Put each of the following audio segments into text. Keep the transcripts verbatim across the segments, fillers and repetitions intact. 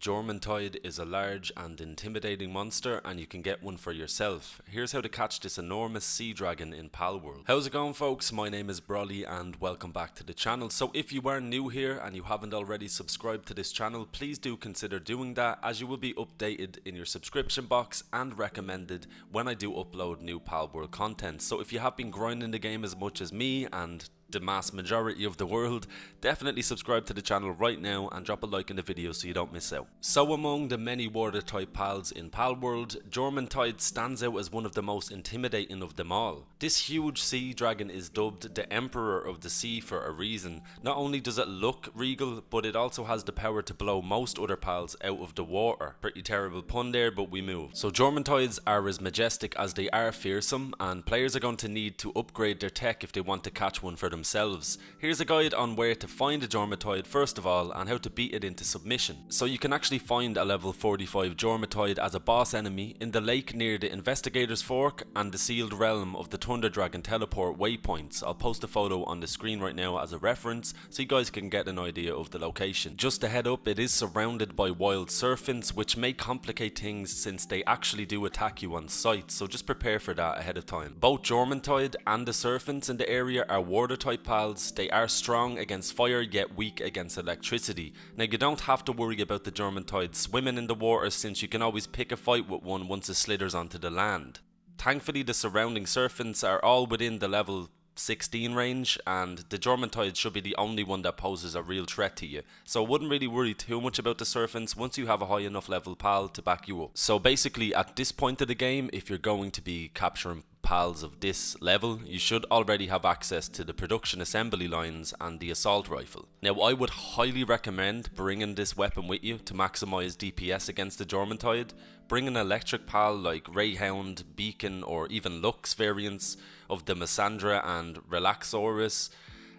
Jormuntide is a large and intimidating monster, and you can get one for yourself. Here's how to catch this enormous sea dragon in Palworld. How's it going, folks? My name is Broly and welcome back to the channel. So if you are new here and you haven't already subscribed to this channel, please do consider doing that, as you will be updated in your subscription box and recommended when I do upload new Palworld content. So if you have been grinding the game as much as me and the mass majority of the world, definitely subscribe to the channel right now and drop a like in the video so you don't miss out. So among the many water type pals in Palworld, Jormuntide stands out as one of the most intimidating of them all. This huge sea dragon is dubbed the Emperor of the Sea for a reason. Not only does it look regal, but it also has the power to blow most other pals out of the water. Pretty terrible pun there, but we move. So Jormuntides are as majestic as they are fearsome, and players are going to need to upgrade their tech if they want to catch one for them themselves. Here's a guide on where to find a Jormuntide first of all, and how to beat it into submission. So you can actually find a level forty-five Jormuntide as a boss enemy in the lake near the Investigator's Fork and the sealed realm of the Thunder Dragon teleport waypoints. I'll post a photo on the screen right now as a reference so you guys can get an idea of the location. Just to head up, it is surrounded by wild serpents, which may complicate things since they actually do attack you on sight, so just prepare for that ahead of time. Both Jormuntide and the serpents in the area are water type pals. They are strong against fire yet weak against electricity. Now you don't have to worry about the Jormuntide swimming in the water, since you can always pick a fight with one once it slithers onto the land. Thankfully, the surrounding serpents are all within the level sixteen range, and the Jormuntide should be the only one that poses a real threat to you, so I wouldn't really worry too much about the serpents once you have a high enough level pal to back you up. So basically, at this point of the game, if you're going to be capturing pals of this level, you should already have access to the production assembly lines and the assault rifle. Now I would highly recommend bringing this weapon with you to maximize D P S against the Jormuntide. Bring an electric pal like Rayhound, Beacon, or even Lux variants of the Mesandra and Relaxaurus.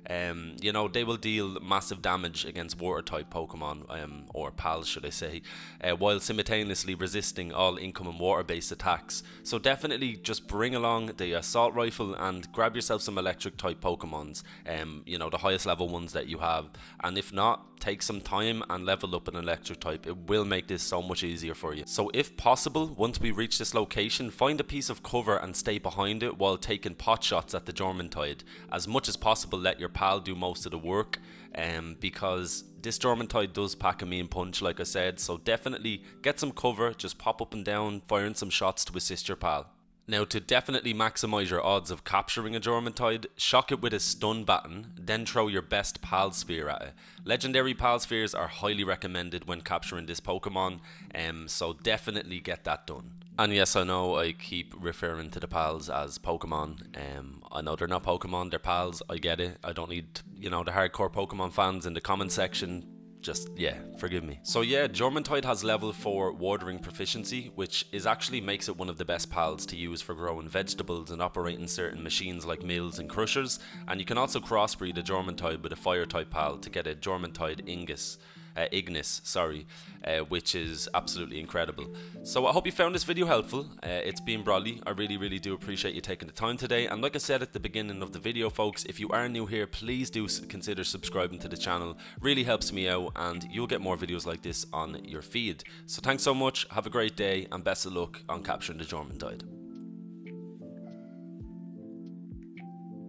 Um, you know, they will deal massive damage against water type Pokemon, um, or pals should I say, uh, while simultaneously resisting all incoming water based attacks. So definitely just bring along the assault rifle and grab yourself some electric type Pokemons, um, you know, the highest level ones that you have. And if not, take some time and level up an electric type. It will make this so much easier for you. So if possible, once we reach this location, find a piece of cover and stay behind it while taking pot shots at the Jormuntide. As much as possible, let your pal do most of the work, um, because this Jormuntide does pack a mean punch, like I said, so definitely get some cover, just pop up and down, firing some shots to assist your pal. Now, to definitely maximize your odds of capturing a Jormuntide, shock it with a stun baton, then throw your best pal sphere at it. Legendary pal spheres are highly recommended when capturing this Pokemon, um, so definitely get that done. And yes, I know I keep referring to the pals as Pokemon. Um, I know they're not Pokemon, they're pals, I get it. I don't need, you know, the hardcore Pokemon fans in the comment section. Just, yeah, forgive me. So yeah, Jormuntide has level four watering proficiency, which is actually makes it one of the best pals to use for growing vegetables and operating certain machines like mills and crushers. And you can also crossbreed a Jormuntide with a fire type pal to get a Jormuntide Ignis. Uh, Ignis, sorry, uh, which is absolutely incredible. So I hope you found this video helpful. Uh, it's been Broly. I really, really do appreciate you taking the time today. And like I said at the beginning of the video, folks, if you are new here, please do consider subscribing to the channel. Really helps me out, and you'll get more videos like this on your feed. So thanks so much. Have a great day, and best of luck on capturing the Jormuntide.